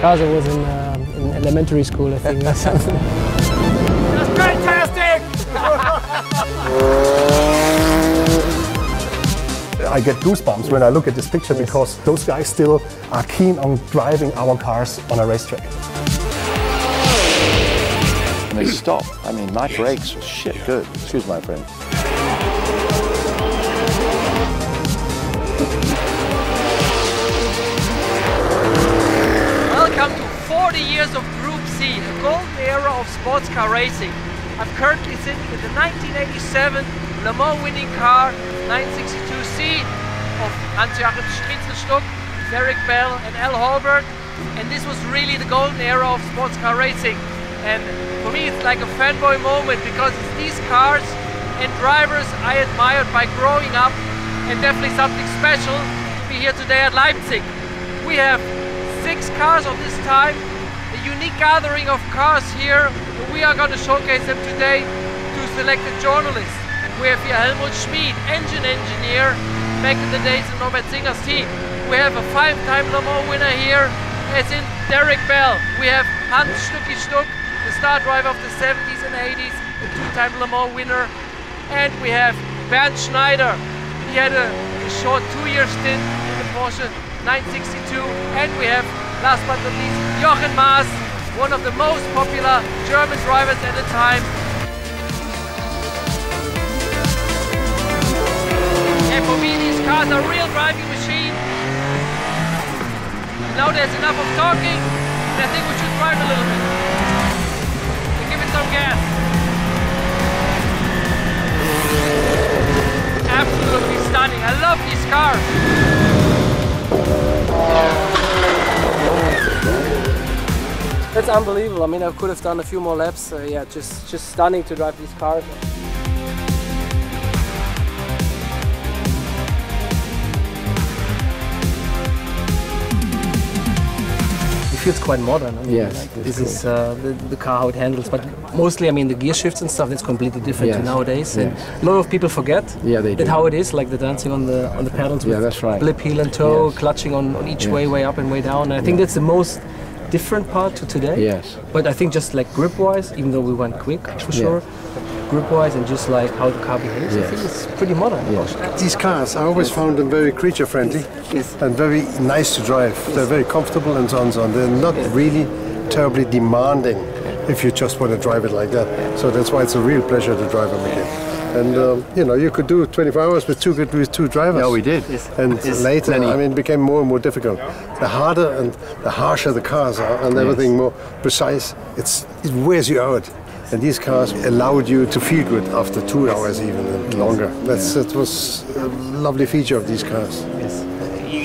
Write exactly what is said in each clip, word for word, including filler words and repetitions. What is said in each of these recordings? Cars I was in, um, in elementary school, I think. That's fantastic! I get goosebumps when I look at this picture because those guys still are keen on driving our cars on a racetrack. They stop. I mean, my brakes were shit good. Excuse my friend. Welcome to forty years of Group C, the golden era of sports car racing. I'm currently sitting in the nineteen eighty-seven Le Mans winning car nine sixty-two C of Hans-Joachim Stuck, Derek Bell and Al Holbert. And this was really the golden era of sports car racing. And for me it's like a fanboy moment because it's these cars and drivers I admired by growing up, and definitely something special to be here today at Leipzig. We have six cars of this type, a unique gathering of cars here. We are going to showcase them today to selected journalists. We have here Helmut Schmid, engine engineer, back in the days in Norbert Singer's team. We have a five-time Le Mans winner here, as in Derek Bell. We have Hans Stucky Stuck, the star driver of the seventies and eighties, a two-time Le Mans winner. And we have Bernd Schneider. He had a, a short two-year stint in the Porsche nine sixty-two. And we have, last but not least, Jochen Mass, one of the most popular German drivers at the time. And for me, these cars are real driving machines. Now there's enough of talking, and I think we should drive a little bit. And give it some gas. Absolutely stunning. I love these cars. That's unbelievable. I mean, I could have done a few more laps. Uh, yeah, just, just stunning to drive these cars. It feels quite modern. I mean, yes. Like this cool. is uh, the, the car, how it handles. But mostly, I mean, the gear shifts and stuff, that's completely different yes. to nowadays. Yes. And a lot of people forget yeah, they do. that how it is, like the dancing on the on the pedals with yeah, that's right. blip, heel and toe, yes. clutching on, on each yes. way, way up and way down. And I think yeah. that's the most different part to today, yes. But I think just like grip-wise, even though we went quick for sure, yeah. grip-wise and just like how the car behaves, yes. I think it's pretty modern. Yeah. These cars, I always yes. found them very creature-friendly yes. and very nice to drive. Yes. They're very comfortable and so on and so on. They're not yes. really terribly demanding yes. if you just want to drive it like that. Yes. So that's why it's a real pleasure to drive them again. Yes. And um, you know, you could do twenty-four hours with two good with two drivers. No, we did. Yes. And yes. later, Many. I mean, it became more and more difficult. The harder and the harsher the cars are, and yes. everything more precise, it's it wears you out. And these cars allowed you to feel good after two yes. hours, even and longer. Yes. That's that was a lovely feature of these cars. Yes.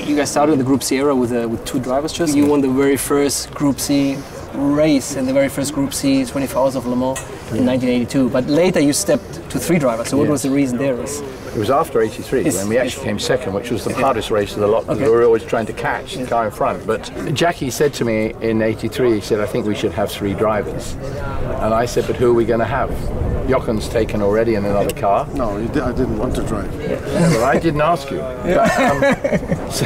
You guys started in the Group C era with uh, with two drivers. Just you won the very first Group C race and the very first Group C twenty-four hours of Le Mans yeah. in nineteen eighty-two. But later you stepped to three drivers. So what yes. was the reason there? Was it was after eighty-three when we actually came second, which was the yeah. hardest race of the lot. Okay. We were always trying to catch yeah. the car in front. But Jackie said to me in eighty-three, he said, I think we should have three drivers. And I said, but who are we going to have? Jochen's taken already in another car. No, you did, I didn't want to drive. Yeah. Well, I didn't ask you. Yeah. But, um, so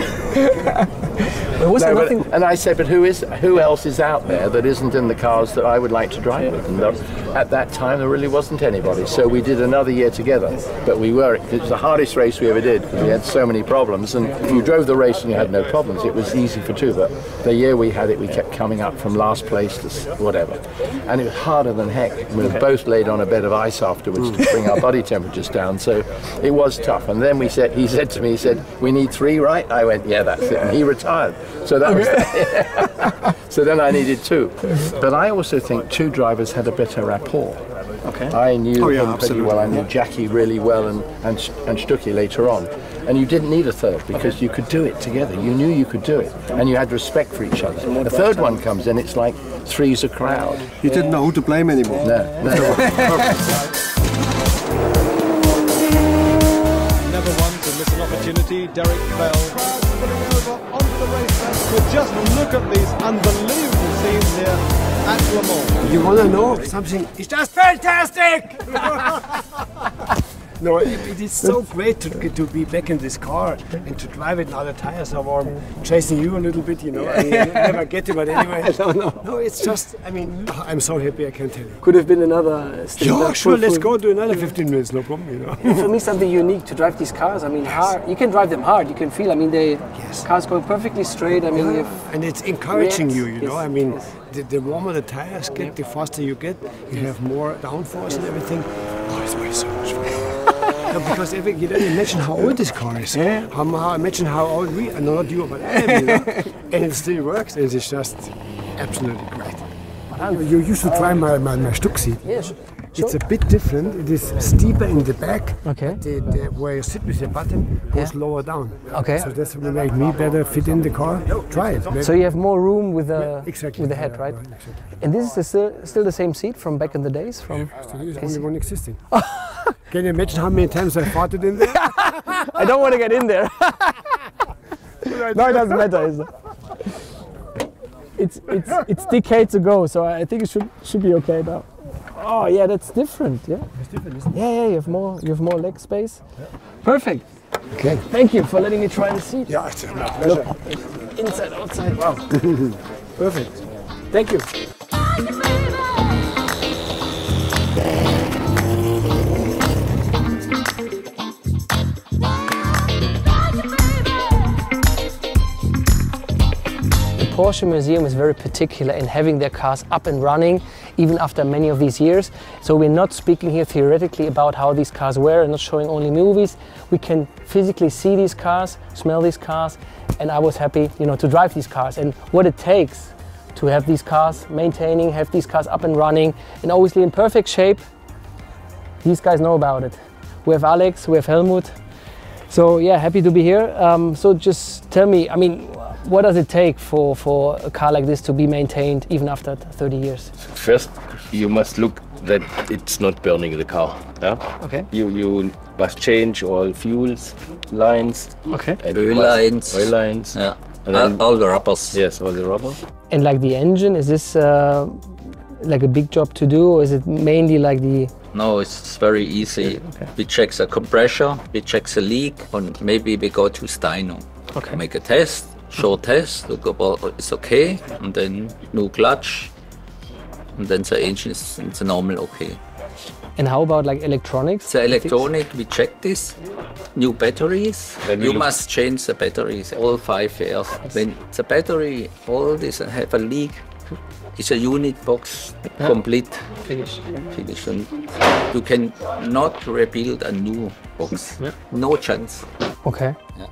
There was no, nothing but, and I said, but who is, who else is out there that isn't in the cars that I would like to drive yeah. with? And the, at that time, there really wasn't anybody. So we did another year together. But we were, it was the hardest race we ever did because we had so many problems. And if you drove the race and you had no problems, it was easy for two. But the year we had it, we kept coming up from last place to whatever. And it was harder than heck. We were both laid on a bed of ice afterwards to bring our body temperatures down. So it was tough. And then we said, he said to me, he said, we need three, right? I went, yeah, that's it. And he retired. So that was okay. So then I needed two. But I also think two drivers had a better rapport. Okay. I knew oh, yeah, him absolutely. pretty well. I knew Jackie really well and, and, and Stuckey later on. And you didn't need a third because okay. you could do it together. You knew you could do it. And you had respect for each other. A third one comes in, it's like three's a crowd. You didn't know who to blame anymore. No. no. Never once to miss an opportunity, Derek Bell. But just look at these unbelievable scenes here at Le Mans. You want to know something? It's just fantastic! No, it, it is so great to, to be back in this car and to drive it. Now the tires are warm, chasing you a little bit, you know. Yeah. I mean, you never get it, but anyway. no, no. no, it's just, I mean, I'm so happy, I can tell you. Could have been another step. Yeah, sure, let's go do another fifteen minutes, no problem, you know. For me, something unique to drive these cars. I mean, yes. hard, you can drive them hard, you can feel, I mean, they yes. cars going perfectly straight. I mean, yeah. And it's encouraging you, you know, yes. I mean, yes. the, the warmer the tires get, yep. the faster you get, you yes. have more downforce yes. and everything. Oh, it's way so much fun. No, because every, you don't imagine how old this car is. Yeah. How, how, imagine how old we are, no, not you, but I am, you know? And it still works, and it's just absolutely great. You used to try my, my, my Stuck seat. Yeah, sure. It's a bit different. It is steeper in the back. Okay. The, the, where you sit with your button goes yeah. lower down. Okay. So that's will make me better fit in the car. Try it. Maybe. So you have more room with the yeah, exactly. with the head, yeah, right? right exactly. And this is still still the same seat from back in the days. From yeah, so it's only one existing. Can you imagine how many times I farted in there? I don't want to get in there. No, it doesn't matter. Is it? It's it's it's decades ago, so I think it should should be okay now. Oh yeah, that's different. Yeah, it's different, isn't it? Yeah, yeah, you have more you have more leg space. Yeah. Perfect. Okay. Thank you for letting me try the seat. Yeah, it's my pleasure. Look, inside, outside. Wow. Perfect. Thank you. The Porsche Museum is very particular in having their cars up and running even after many of these years. So we're not speaking here theoretically about how these cars were and not showing only movies. We can physically see these cars, smell these cars, and I was happy, you know, to drive these cars and what it takes to have these cars maintaining, have these cars up and running and obviously in perfect shape. These guys know about it. We have Alex, we have Helmut. So yeah, happy to be here. Um, so just tell me, I mean, what does it take for, for a car like this to be maintained even after thirty years? First, you must look that it's not burning the car. Yeah? Okay. You, you must change all fuels, lines. Okay. Oil lines. Oil lines. Yeah. And then, all the rubbers. Yes, all the rubber. And like the engine, is this uh, like a big job to do, or is it mainly like the... No, it's very easy. Okay. We check the compressor, we check the leak, and maybe we go to dyno. Okay. Make a test. Short test, look about it's okay, and then new clutch, and then the engine is it's normal okay. And how about like electronics? The electronic, we check this. New batteries. Then you must change the batteries all five years. When the battery, all this have a leak, it's a unit box, complete. Finish. Finish. And you can not rebuild a new box. Yeah. No chance. Okay. Yeah.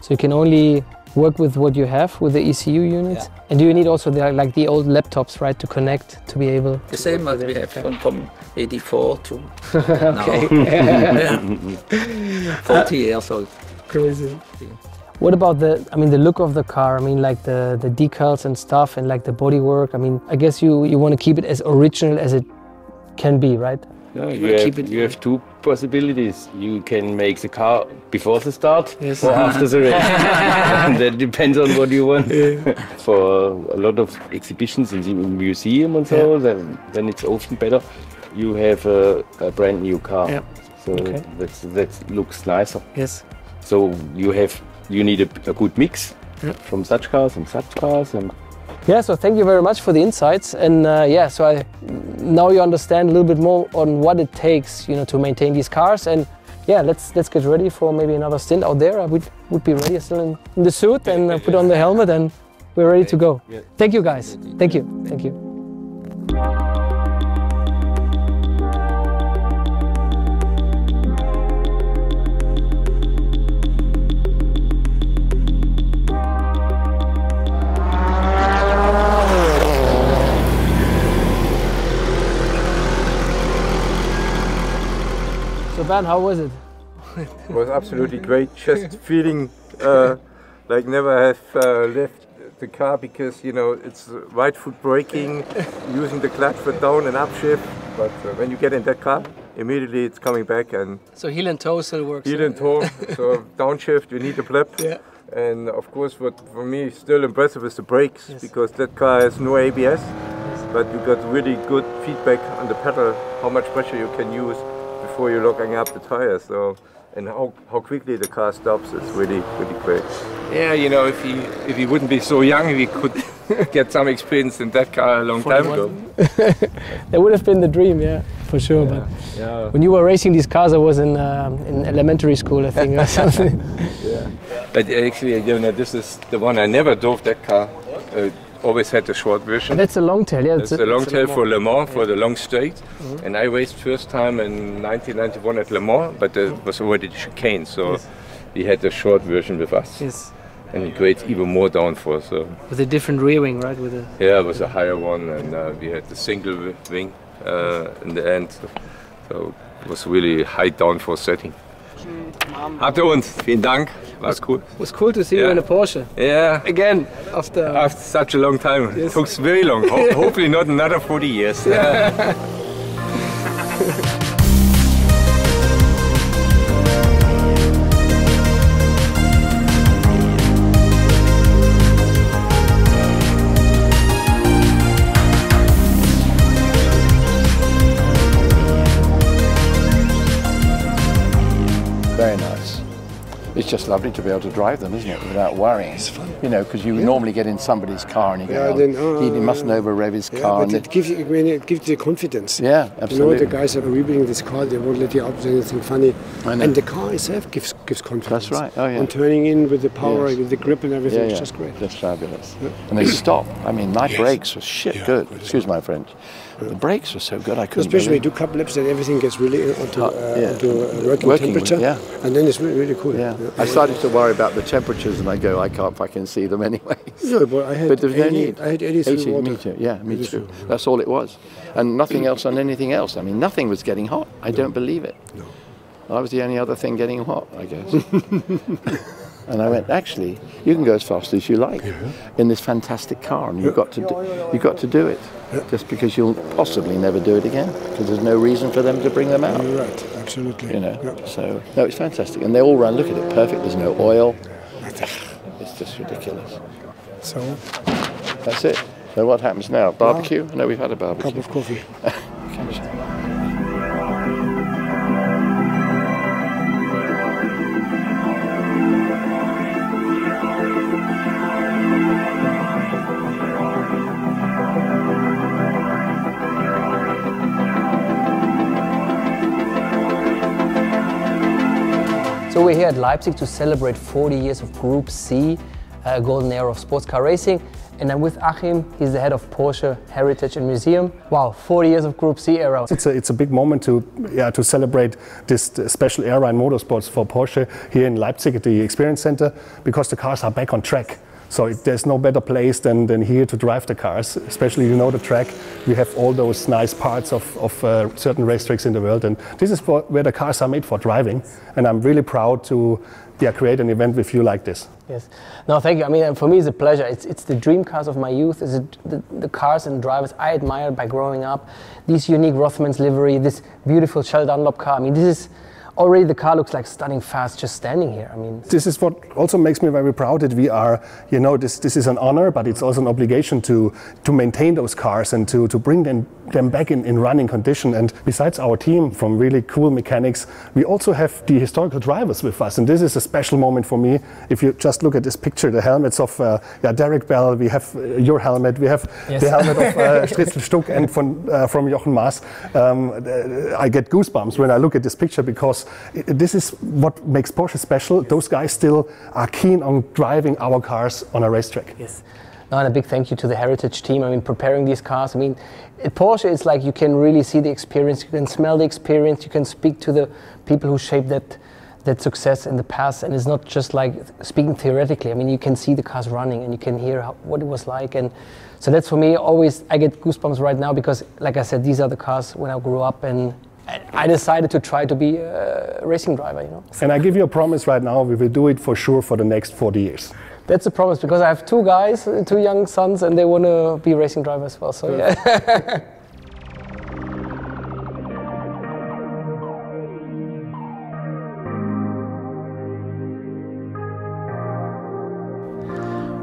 So you can only work with what you have, with the E C U units. Yeah. And do you need also the, like the old laptops, right, to connect, to be able... The same as we have okay. from eighty-four to okay. now. forty years old. Crazy. What about the, I mean, the look of the car? I mean, like the, the decals and stuff and like the bodywork. I mean, I guess you, you want to keep it as original as it can be, right? No, you, you, have, you have two possibilities. You can make the car before the start yes. or after the race. And that depends on what you want. Yeah. For a lot of exhibitions in the museum and so, yeah. then, then it's often better. You have a, a brand new car, yeah. so okay. that's, that looks nicer. Yes. So you have you need a, a good mix yeah. from such cars and such cars. And yeah, so thank you very much for the insights, and uh, yeah, so I now you understand a little bit more on what it takes, you know, to maintain these cars, and yeah, let's let's get ready for maybe another stint out there. I would would be ready still in, in the suit and uh, put on the helmet, and we're ready to go. Yeah. Thank you guys. Thank you. Thank you. Bernd, how was it? It was absolutely great. Just feeling uh, like never have uh, left the car, because you know it's right foot braking, using the clutch for down and upshift. But uh, when you get in that car, immediately it's coming back, and so heel and toe still works. Heel and toe. So downshift, you need a pleb. Yeah. And of course, what for me is still impressive is the brakes, yes. because that car has no A B S, yes. but you got really good feedback on the pedal, how much pressure you can use. before you're looking up the tires. So, and how, how quickly the car stops is really, really great. Yeah, you know, if he if he wouldn't be so young, we could get some experience in that car a long time ago. That would have been the dream, yeah, for sure. Yeah, but yeah. When you were racing these cars, I was in um, in elementary school, I think, or something. Yeah. But actually, you know, this is the one I never drove that car. Uh, always had the short version. And that's a long tail, yeah. That's a, a long tail for Le Mans, yeah. for the long straight. Mm-hmm. And I raced first time in nineteen ninety-one at Le Mans, but it was already chicane, so yes. we had the short version with us. Yes. And it creates even more downforce. So. With a different rear wing, right? With a yeah, it was a higher one, and uh, we had the single wing uh, in the end. So, so it was really high downforce setting. Hatte uns, vielen Dank. Was cool. Was cool to see yeah. you in a Porsche. Yeah. Again, after after such a long time. Yes. It took very long. Ho hopefully not another forty years. Yeah. Very nice. It's just lovely to be able to drive them, isn't it? Without worrying. It's fun. You know, because you yeah. normally get in somebody's car and you go, yeah, then, oh, he mustn't over-rev his yeah, car. But it gives, you, I mean, it gives you confidence. Yeah, absolutely. You know, the guys are rebuilding this car, they won't let you out, anything funny. I know. And the car itself gives, gives confidence. That's right. Oh, yeah. And turning in with the power, yes. with the grip and everything, yeah, yeah. it's just great. That's fabulous. Yeah. And they stop. I mean, my yes. brakes were shit yeah, good. Excuse my French. The brakes were so good, I couldn't. Especially do cup laps and everything gets really onto, uh, uh, yeah. onto uh, working, working temperature, with, yeah. and then it's really, really cool. Yeah. Yeah. I started to worry about the temperatures, and I go, I can't fucking see them anyway. No, but I had but there's eighty, no need. I had eighty-three meters. Yeah, me eighty-three. Too. That's all it was, and nothing else on anything else. I mean, nothing was getting hot. I no. don't believe it. No. I was the only other thing getting hot, I guess. And I went, actually, you can go as fast as you like yeah. in this fantastic car, and you've yeah. got to do, you've got to do it. Yeah. Just because you'll possibly never do it again, because there's no reason for them to bring them out. You're right, absolutely. You know, yeah. so no, it's fantastic, and they all run. Look at it, perfect. There's no oil. It's just ridiculous. So that's it. So what happens now? Barbecue? No, we've had a barbecue. Cup of coffee. So we're here at Leipzig to celebrate forty years of Group C, uh, golden era of sports car racing. And I'm with Achim, he's the head of Porsche Heritage and Museum. Wow, forty years of Group C era. It's a, it's a big moment to, yeah, to celebrate this special era in motorsports for Porsche here in Leipzig at the Experience Centre, because the cars are back on track. So it, there's no better place than, than here to drive the cars, especially, you know, the track. We have all those nice parts of, of uh, certain racetracks in the world, and this is for, where the cars are made for driving. And I'm really proud to yeah, create an event with you like this. Yes. No, thank you. I mean, for me, it's a pleasure. It's, it's the dream cars of my youth. It's the, the cars and drivers I admired by growing up. These unique Rothmans livery, this beautiful Shell Dunlop car. I mean, this is... Already the car looks like stunning fast just standing here. I mean, this is what also makes me very proud that we are, you know, this, this is an honor, but it's also an obligation to, to maintain those cars and to, to bring them, them back in, in running condition. And besides our team from really cool mechanics, we also have the historical drivers with us. And this is a special moment for me. If you just look at this picture, the helmets of uh, yeah, Derek Bell, we have uh, your helmet, we have yes. the helmet of uh, Strietzel Stuck and from, uh, from Jochen Mass. Um, I get goosebumps when I look at this picture, because this is what makes Porsche special. Those guys still are keen on driving our cars on a racetrack. Yes. No, and a big thank you to the Heritage team. I mean, preparing these cars. I mean, at Porsche, it's like you can really see the experience, you can smell the experience, you can speak to the people who shaped that, that success in the past. And it's not just like speaking theoretically. I mean, you can see the cars running and you can hear how, what it was like. And so that's for me always, I get goosebumps right now because, like I said, these are the cars when I grew up and I decided to try to be a racing driver, you know. And I give you a promise right now, we will do it for sure for the next forty years. That's a promise, because I have two guys, two young sons, and they want to be racing drivers as well, so yeah. yeah.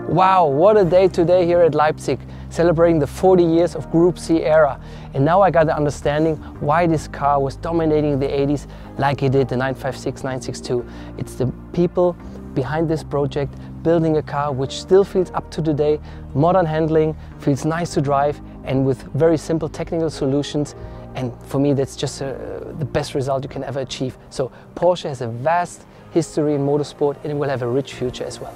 Wow, what a day today here at Leipzig, celebrating the forty years of Group C era. And now I got the understanding why this car was dominating the eighties like it did the nine five six, nine six two. It's the people behind this project building a car which still feels up to today, modern handling, feels nice to drive, and with very simple technical solutions. And for me, that's just uh, the best result you can ever achieve. So Porsche has a vast history in motorsport and it will have a rich future as well.